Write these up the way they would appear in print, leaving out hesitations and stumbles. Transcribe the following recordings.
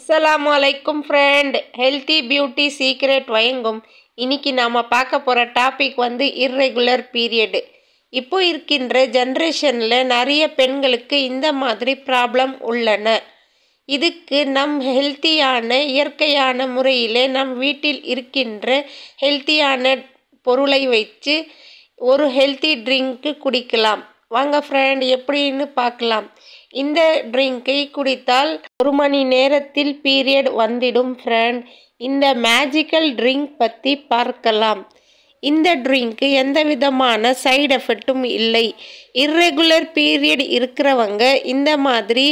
Assalamualaikum friend, Healthy Beauty Secret வயங்கும். இன்னைக்கு நாம பார்க்க போற டாபிக் வந்து irregular period. இப்போ இருக்கின்ற ஜெனரேஷன்ல நிறைய பெண்களுக்கு இந்த மாதிரி ப்ராப்ளம் உள்ளன. இதுக்கு நம் ஹெல்தியான இயற்கையான முறையிலே நம் வீட்டில் இருக்கின்ற ஹெல்தியான பொருளை வைத்து ஒரு ஹெல்தி ட்ரிங்க் குடிக்கலாம். வாங்க friend எப்படின்னு பார்க்கலாம். இந்த ட்ரிங்கை குடித்தால் ஒரு மணி நேரத்தில் பீரியட் வந்திடும் ஃப்ரெண்ட். இந்த மேஜிக்கல் ட்ரிங்க் பற்றி பார்க்கலாம். இந்த ட்ரிங்க்கு எந்த விதமான சைடு எஃபெக்டும் இல்லை. இர்ரெகுலர் பீரியட் இருக்கிறவங்க இந்த மாதிரி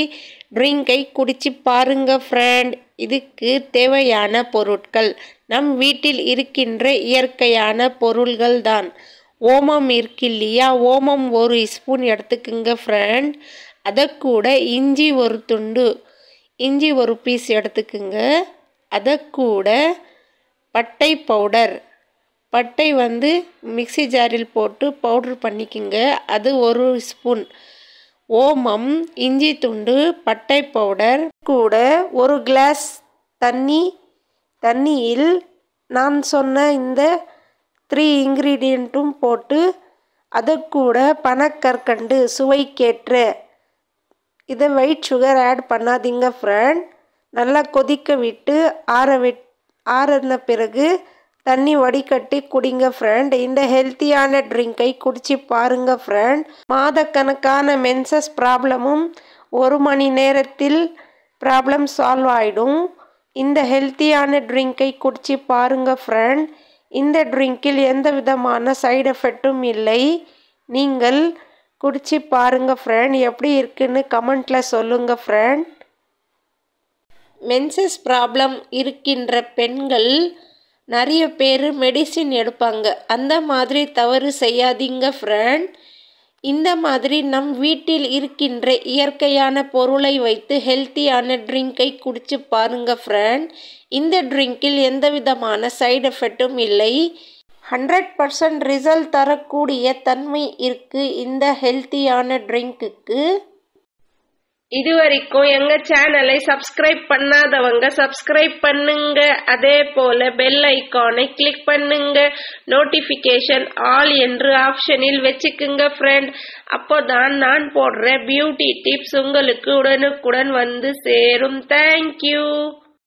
ட்ரிங்கை குடித்து பாருங்க ஃப்ரெண்ட். இதுக்கு தேவையான பொருட்கள் நம் வீட்டில் இருக்கின்ற இயற்கையான பொருள்கள் தான். ஓமம் இருக்கு இல்லையா, ஓமம் ஒரு ஸ்பூன் எடுத்துக்குங்க ஃப்ரெண்ட். அதை கூட இஞ்சி ஒரு துண்டு, இஞ்சி ஒரு பீஸ் எடுத்துக்குங்க. அதை கூட பட்டை பவுடர், பட்டை வந்து மிக்சி ஜாரில் போட்டு பவுட்ரு பண்ணிக்குங்க, அது ஒரு ஸ்பூன். ஓமம், இஞ்சி துண்டு, பட்டை பவுடர் கூட ஒரு கிளாஸ் தண்ணியில் நான் சொன்ன இந்த 3 இன்க்ரீடியண்ட்டும் போட்டு அதை கூட பனக்கற்கண்டு சுவைக்கேற்று. இதை ஒயிட் சுகர் ஆட் பண்ணாதீங்க ஃப்ரெண்ட். நல்லா கொதிக்க விட்டு ஆறின பிறகு தண்ணி வடிகட்டி குடிங்க ஃப்ரெண்ட். இந்த ஹெல்த்தியான ட்ரிங்கை குடித்து பாருங்க ஃப்ரெண்ட். மாதக்கணக்கான மென்சஸ் ப்ராப்ளமும் ஒரு மணி நேரத்தில் ப்ராப்ளம் சால்வ் ஆகிடும். இந்த ஹெல்த்தியான ட்ரிங்கை குடித்து பாருங்க ஃப்ரெண்ட். இந்த ட்ரிங்கில் எந்த விதமான சைடு எஃபெக்டும் இல்லை. நீங்கள் குடிச்சு பாருங்க ஃப்ரெண்ட். எப்படி இருக்குன்னு கமெண்டில் சொல்லுங்க ஃப்ரெண்ட். மென்சஸ் ப்ராப்ளம் இருக்கின்ற பெண்கள் நிறைய பேர் மெடிசின் எடுப்பாங்க. அந்த மாதிரி தவறு செய்யாதீங்க ஃப்ரெண்ட். இந்த மாதிரி நம் வீட்டில் இருக்கின்ற இயற்கையான பொருளை வைத்து ஹெல்த்தியான ட்ரிங்கை குடிச்சு பாருங்க ஃப்ரெண்ட். இந்த ட்ரிங்கில் எந்த விதமான சைடு எஃபெக்டும் இல்லை. 100% ரிசல்ட் தரக்கூடிய தன்மை இருக்குது இந்த ஹெல்த்தியான ட்ரிங்க்குக்கு. இதுவரைக்கும் எங்கள் சேனலை சப்ஸ்கிரைப் பண்ணாதவங்க சப்ஸ்கிரைப் பண்ணுங்க. அதே போல் பெல் ஐக்கானை கிளிக் பண்ணுங்க. நோட்டிஃபிகேஷன் ஆல் என்று ஆப்ஷனில் வச்சுக்குங்க ஃப்ரெண்ட். அப்போ தான் நான் போடுற பியூட்டி டிப்ஸ் உங்களுக்கு உடனுக்குடன் வந்து சேரும். தேங்க்யூ.